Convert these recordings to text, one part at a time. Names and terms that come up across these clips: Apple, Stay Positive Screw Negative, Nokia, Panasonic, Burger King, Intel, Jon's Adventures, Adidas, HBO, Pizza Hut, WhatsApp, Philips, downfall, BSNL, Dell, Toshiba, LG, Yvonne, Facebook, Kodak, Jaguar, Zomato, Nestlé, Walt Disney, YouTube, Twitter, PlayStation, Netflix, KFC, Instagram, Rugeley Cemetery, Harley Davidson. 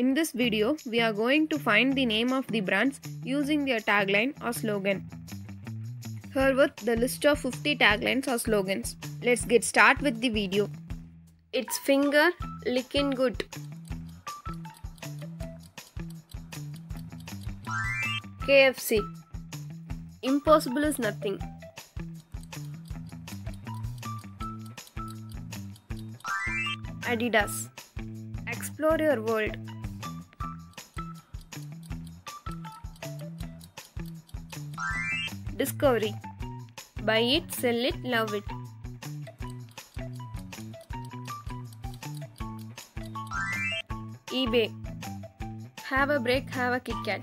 In this video, we are going to find the name of the brands using their tagline or slogan. Here with the list of 50 taglines or slogans. Let's get started with the video. It's finger licking good. KFC. Impossible is nothing. Adidas. Explore your world. Discovery. Buy it, sell it, love it. eBay. Have a break, have a Kit Kat.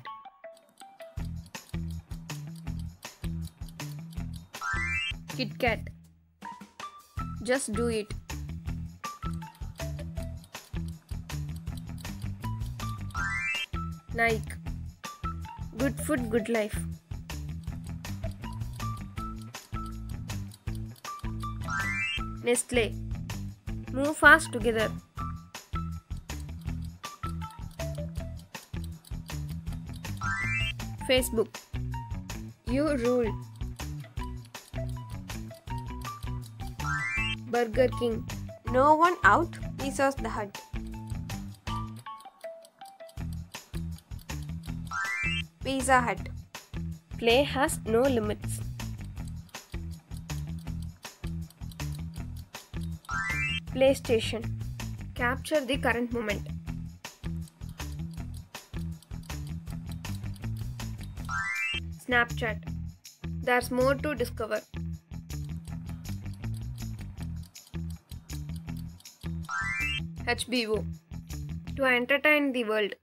Kit Kat. Just do it. Nike. Good food, good life. Nestlé. Move fast together. Facebook. You rule. Burger King. No one out. Pizza Hut. Pizza Hut. Play has no limits. PlayStation. Capture the current moment. Snapchat. There's more to discover. HBO. To entertain the world.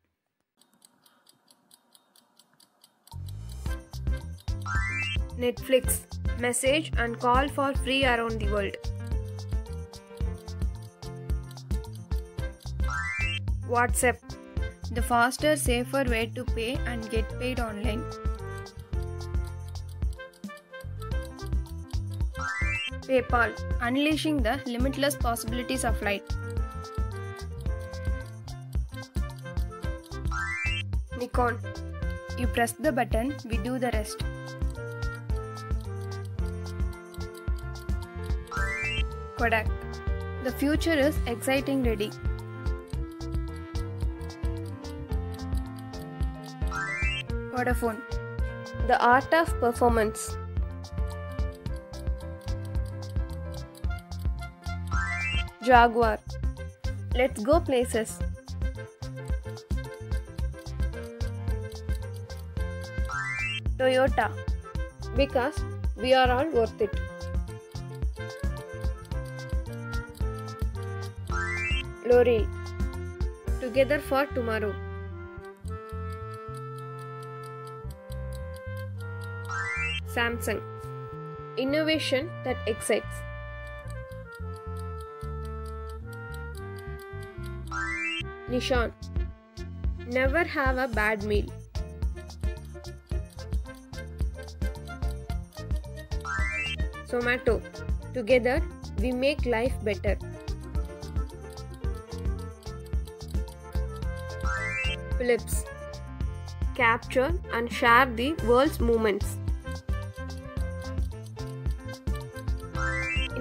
Netflix. Message and call for free around the world. WhatsApp. The faster, safer way to pay and get paid online. PayPal. Unleashing the limitless possibilities of life. Nikon. You press the button, we do the rest. Kodak. The future is exciting ready. Vodafone. The art of performance. Jaguar. Let's go places. Toyota. Because we are all worth it. L'Oreal. Together for tomorrow. Samsung. Innovation that excites. Nissan. Never have a bad meal. Zomato. Together we make life better. Philips. Capture and share the world's moments.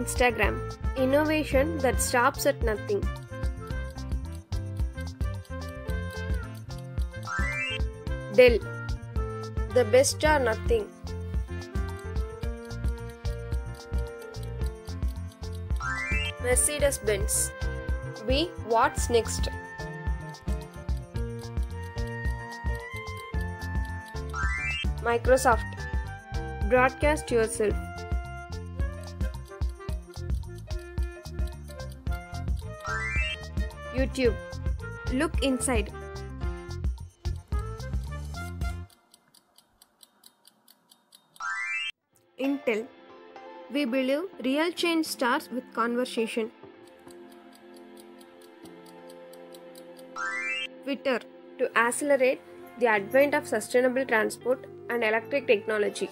Instagram. Innovation that stops at nothing. Dell. The best are nothing. Mercedes-Benz. Be what's next. Microsoft. Broadcast yourself. YouTube. Look inside. Intel. We believe real change starts with conversation. Twitter. To accelerate the advent of sustainable transport and electric technology.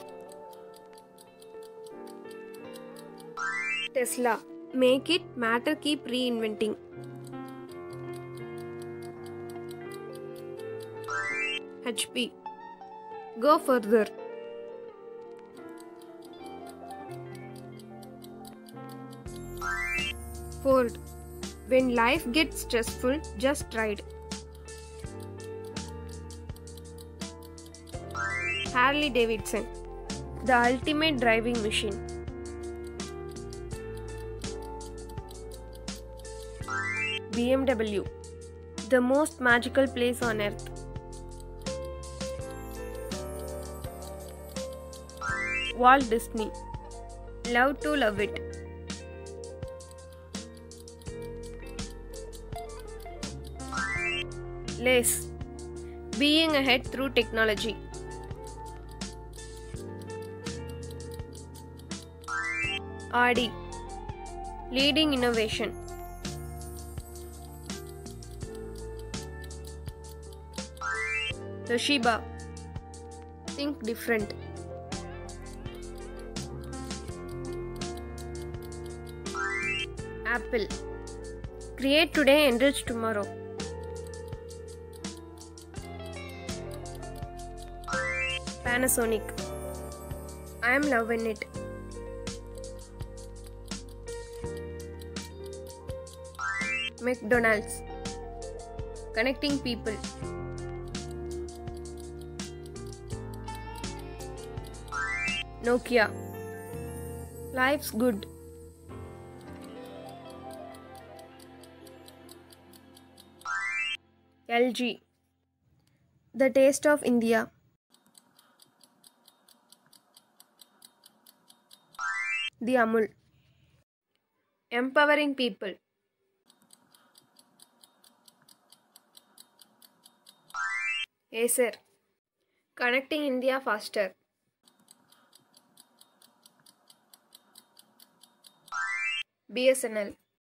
Tesla. Make it matter, keep reinventing. HP. Go further. Fold. When life gets stressful, just try it. Harley Davidson, the ultimate driving machine. BMW, the most magical place on earth. Walt Disney, love to love it. Lace, being ahead through technology. Audi, leading innovation. Toshiba, think different. Apple, create today, enrich tomorrow. Panasonic, I am loving it. McDonald's, connecting people. Nokia, life's good. LG, the taste of India. The Amul, empowering people. Acer, connecting India faster. BSNL,